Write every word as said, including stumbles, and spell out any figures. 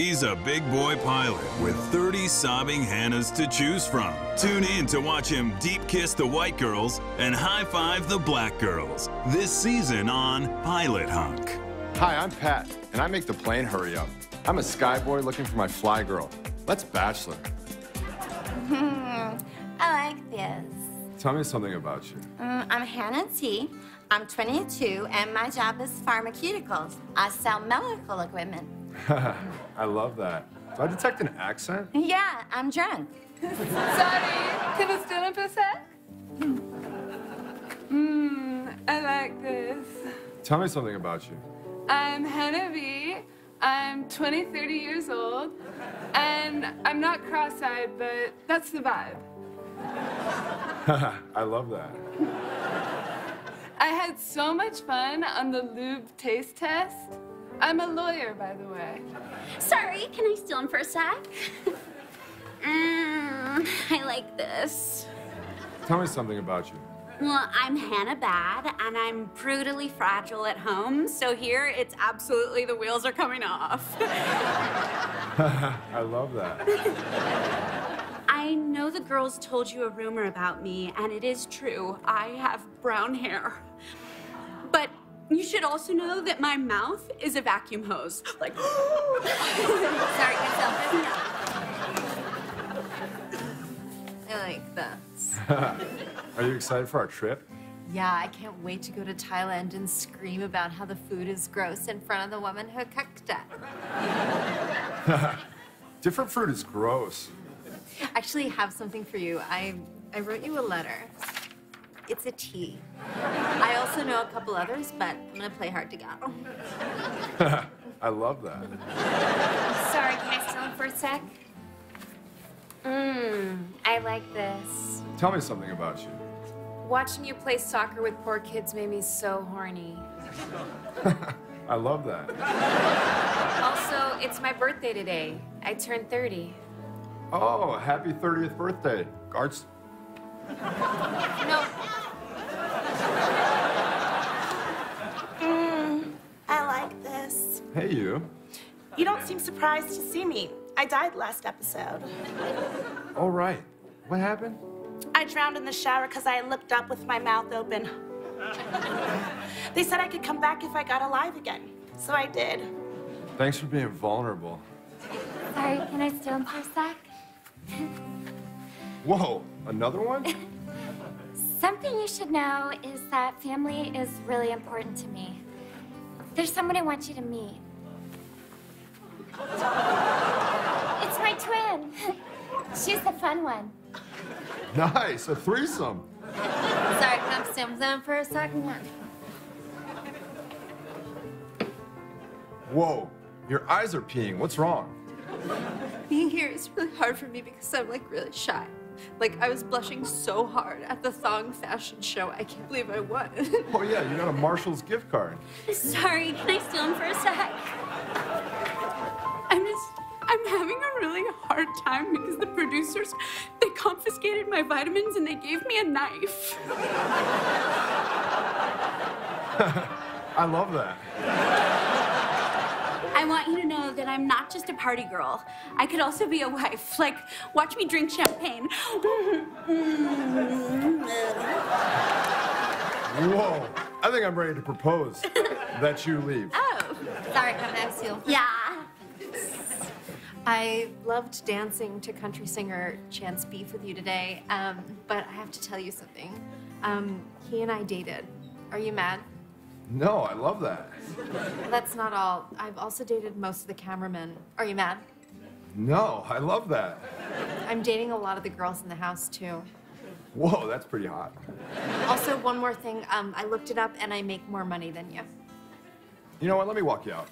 He's a big boy pilot with thirty sobbing Hannahs to choose from. Tune in to watch him deep kiss the white girls and high-five the black girls this season on Pilot Hunk. Hi, I'm Pat, and I make the plane hurry up. I'm a sky boy looking for my fly girl. Let's bachelor. I like this. Tell me something about you. Um, I'm Hannah T. I'm twenty-two, and my job is pharmaceuticals. I sell medical equipment. I love that. Do I detect an accent? Yeah, I'm drunk. Sorry, can I steal it for a sec? Mmm, I like this. Tell me something about you. I'm Hannah V. I'm twenty, thirty years old. And I'm not cross-eyed, but that's the vibe. I love that. I had so much fun on the lube taste test. I'm a lawyer, by the way. Sorry, can I steal in for a sec? Mmm, I like this. Tell me something about you. Well, I'm Hannah Bad, and I'm brutally fragile at home, so here it's absolutely the wheels are coming off. I love that. I know the girls told you a rumor about me, and it is true. I have brown hair. But you should also know that my mouth is a vacuum hose. Like, sorry, yourself enough. I like that. Are you excited for our trip? Yeah, I can't wait to go to Thailand and scream about how the food is gross in front of the woman who cooked it. Different fruit is gross. Actually, I have something for you. I, I wrote you a letter. It's a T. I also know a couple others, but I'm gonna play hard to get. I love that. Sorry, can I steal it for a sec? Mmm, I like this. Tell me something about you. Watching you play soccer with poor kids made me so horny. I love that. Also, it's my birthday today. I turned thirty. Oh, happy thirtieth birthday. Guards. No. Mmm, I like this. Hey, you. You don't seem surprised to see me. I died last episode. Oh, right. What happened? I drowned in the shower because I looked up with my mouth open. They said I could come back if I got alive again, so I did. Thanks for being vulnerable. Sorry, can I steal him for a sec? Whoa, another one? Something you should know is that family is really important to me. There's someone I want you to meet. It's my twin. She's the fun one. Nice, a threesome. Sorry, come sim them for a second one. Whoa, your eyes are peeing. What's wrong? Being here is really hard for me because I'm like really shy. Like I was blushing so hard at the thong fashion show. I can't believe I won. Oh yeah, you got a Marshall's gift card. Sorry, can I steal him for a sec? I'm just, I'm having a really hard time because the producers, they confiscated my vitamins and they gave me a knife. I love that. I want you to know that I'm not just a party girl. I could also be a wife. Like, watch me drink champagne. Whoa, I think I'm ready to propose that you leave. Oh, sorry, I'm gonna ask you. Yeah. I loved dancing to country singer Chance Beef with you today, um, but I have to tell you something. Um, he and I dated. Are you mad? No, I love that. That's not all. I've also dated most of the cameramen. Are you mad? No, I love that. I'm dating a lot of the girls in the house, too. Whoa, that's pretty hot. Also, one more thing. Um, I looked it up, and I make more money than you. You know what? Let me walk you out.